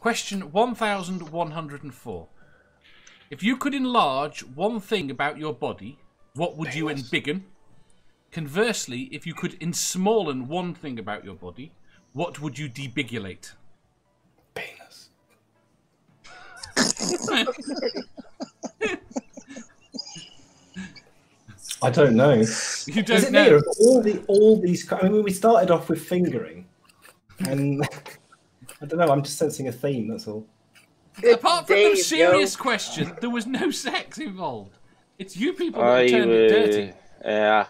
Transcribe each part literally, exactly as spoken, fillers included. Question one thousand one hundred four. If you could enlarge one thing about your body, what would you embiggen? Conversely, if you could ensmallen one thing about your body, what would you debigulate? Penis. I don't know. You don't Is it know. Near? All the all these. I mean, we started off with fingering, and I don't know. I'm just sensing a theme. That's all. Good Apart from Dave, the serious yo. question, there was no sex involved. It's you people I that turned would, it dirty. Yeah.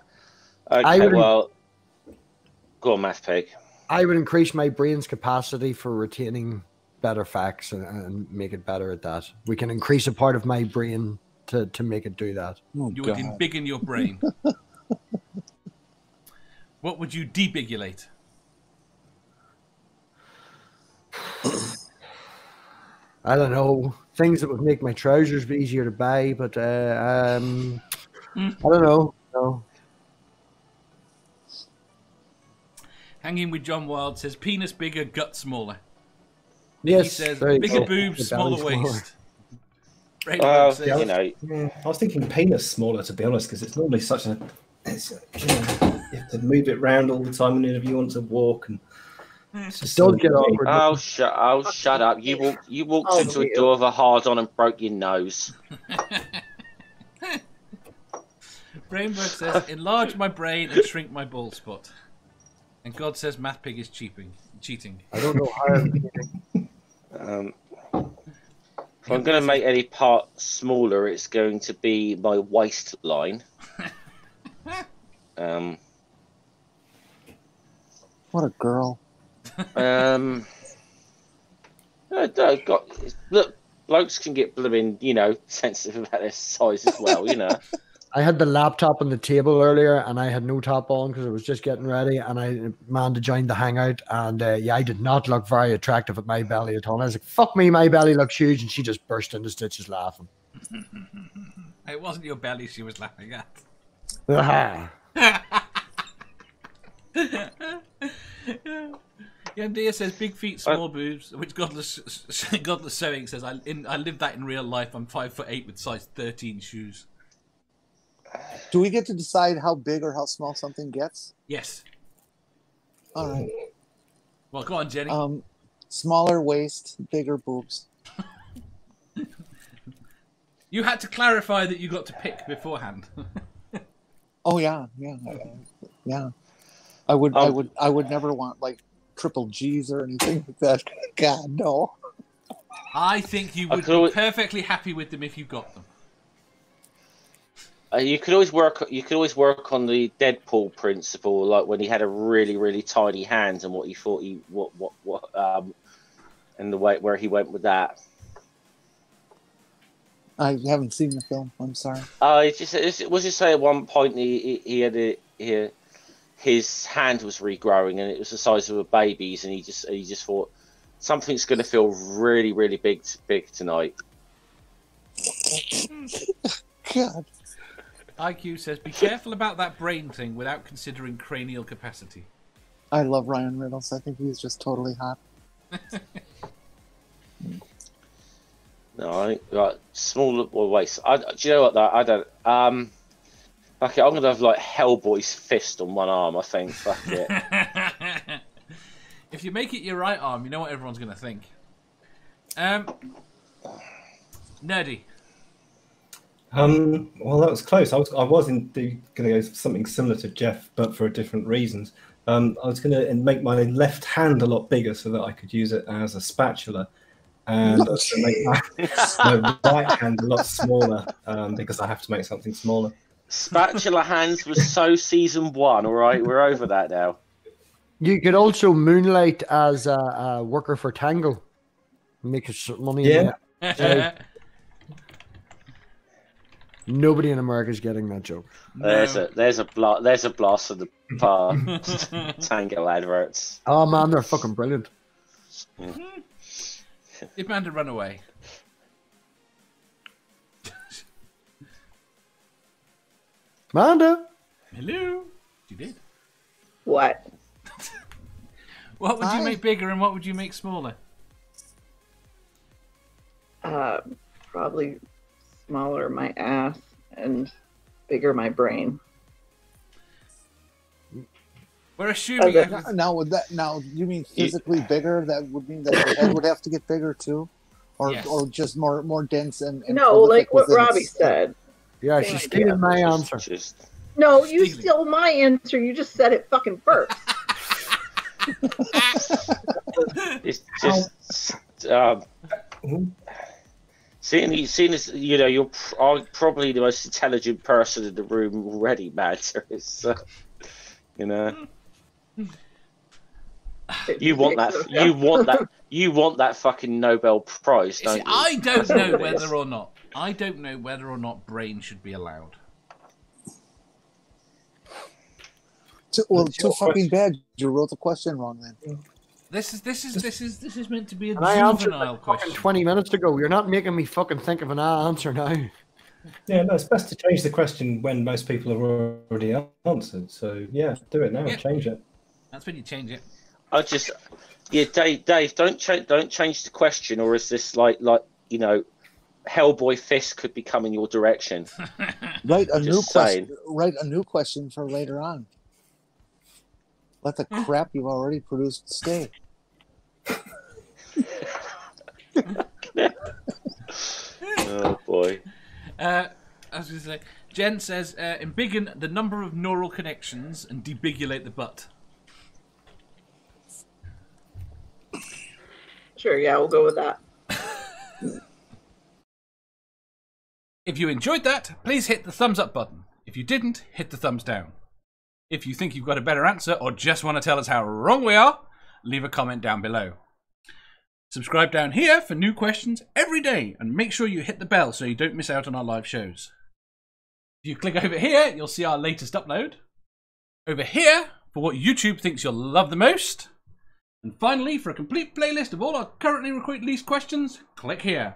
Okay. I would, well, go on, MathPig. I would increase my brain's capacity for retaining better facts and, and make it better at that. We can increase a part of my brain to to make it do that. Oh, you God. would embiggen your brain. What would you debigulate? I don't know, things that would make my trousers be easier to buy, but uh, um, mm. I don't know. No. Hanging with John Wilde says, penis bigger, gut smaller. Yes. He says, bigger oh, boobs, smaller waist. Well, says, you know. Yeah, I was thinking penis smaller, to be honest, because it's normally such a... It's, you know, you have to move it round all the time whenever you want to walk and... Still get awkward. Oh, sh oh, shut up. You, walk, you walked oh, into a door with a hard on and broke your nose. Rainbow says, enlarge my brain and shrink my bald spot. And God says, MathPig is cheaping, cheating. I don't know how I'm cheating. Um, if I'm going to make any part smaller, it's going to be my waistline. um, what a girl. um, I don't got, look, blokes can get blooming, you know, sensitive about their size as well, you know. I had the laptop on the table earlier, and I had no top on because I was just getting ready, and I Amanda joined the hangout, and uh, yeah, I did not look very attractive at my belly at all. And I was like, fuck me, my belly looks huge, and she just burst into stitches laughing. It wasn't your belly she was laughing at. Uh -huh. M D S says big feet, small I, boobs. Which godless, godless sewing says I in, I live that in real life. I'm five foot eight with size thirteen shoes. Do we get to decide how big or how small something gets? Yes. All right. Well, go on, Jenny. Um, smaller waist, bigger boobs. You had to clarify that you got to pick beforehand. Oh yeah, yeah, yeah. I would, um, I would, I would never want like triple G's or anything like that. God, no. I think you would always, be perfectly happy with them if you got them. Uh, you could always work. You could always work on the Deadpool principle, like when he had a really, really tiny hand and what he thought he what what what um, and the way where he went with that. I haven't seen the film. I'm sorry. Uh, it just it was just say at one point he he had it here. His hand was regrowing, and it was the size of a baby's, and he just he just thought something's going to feel really, really big, big tonight. God. I Q says, "Be careful about that brain thing without considering cranial capacity." I love Ryan Reynolds. I think he's just totally hot. No, I think like small waist. I, do you know what? That I don't. Um, Okay, I'm going to have, like, Hellboy's fist on one arm, I think. Fuck it. If you make it your right arm, you know what everyone's going to think. Um, Nerdy. Um, well, that was close. I was, I was indeed going to go something similar to Jeff, but for different reasons. Um, I was going to make my left hand a lot bigger so that I could use it as a spatula. And I was going to make my, my right hand a lot smaller um, because I have to make something smaller. Spatula hands was so season one, all right? We're over that now. You could also moonlight as a, a worker for Tangle. Make us money. Yeah. In so, nobody in America is getting that joke. There's no. a there's a blast there's a blast of the past Tangle adverts. Oh man, they're fucking brilliant. If man to run away. Amanda. Hello. You did. What? What would Hi. you make bigger and what would you make smaller? probably smaller my ass and bigger my brain. We're assuming uh, now, now would that now you mean physically yeah. bigger? That would mean that the head would have to get bigger too, or yes. or just more more dense and, and no, like what Robbie its, said. Yeah, she's stealing my answer. Just, no, you steal my answer. You just said it fucking first. It's just um, seeing, seeing as you know, you're probably the most intelligent person in the room already, Matt. So, you know, you want that, you want that, you want that fucking Nobel Prize, don't you? I don't know whether or not. I don't know whether or not brain should be allowed. Too, well, too fucking bad. You wrote the question wrong, then. This is this is this is this is meant to be a juvenile question. I answered fucking twenty minutes ago. You're not making me fucking think of an answer now. Yeah, no, it's best to change the question when most people have already answered. So yeah, do it now. Yeah. Change it. That's when you change it. I just, yeah, Dave, Dave, don't change, don't change the question, or is this like like you know. Hellboy fist could be coming your direction. Write a new question. Write a new question for later on. Let the crap you've already produced stay. Oh boy. Uh, I was going to say, Jen says, uh, "Embiggen the number of neural connections and debigulate the butt." Sure. Yeah, we'll go with that. If you enjoyed that, please hit the thumbs up button. If you didn't, hit the thumbs down. If you think you've got a better answer or just want to tell us how wrong we are, leave a comment down below. Subscribe down here for new questions every day and make sure you hit the bell so you don't miss out on our live shows. If you click over here, you'll see our latest upload. Over here for what YouTube thinks you'll love the most. And finally, for a complete playlist of all our currently released questions, click here.